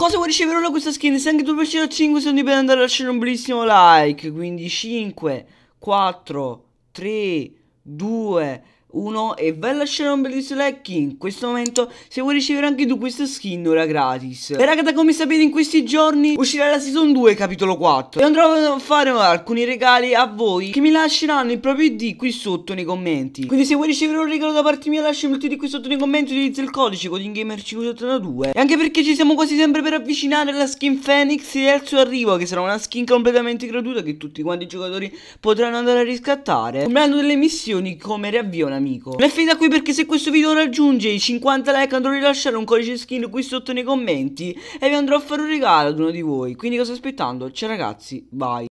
Cosa vuoi ricevere ora questa skin? Se anche tu per 5 secondi per andare a lasciare un bellissimo like. Quindi 5, 4, 3, 2, 1 e vai a lasciare un bellissimo like in questo momento se vuoi ricevere anche tu questa skin ora gratis. E raga, come sapete in questi giorni uscirà la season 2 capitolo 4 e andrò a fare alcuni regali a voi che mi lasceranno il proprio ID qui sotto nei commenti. Quindi se vuoi ricevere un regalo da parte mia lasciami il tuo ID qui sotto nei commenti, utilizza il codice codinggamercv82. E anche perché ci siamo quasi sempre per avvicinare alla skin Phoenix e al suo arrivo, che sarà una skin completamente gratuita che tutti quanti i giocatori potranno andare a riscattare comprando delle missioni come riavvio una amico. Non è finita qui, perché se questo video raggiunge i 50 like andrò a rilasciare un codice skin qui sotto nei commenti e vi andrò a fare un regalo ad uno di voi. Quindi cosa aspettando? Ciao ragazzi, bye.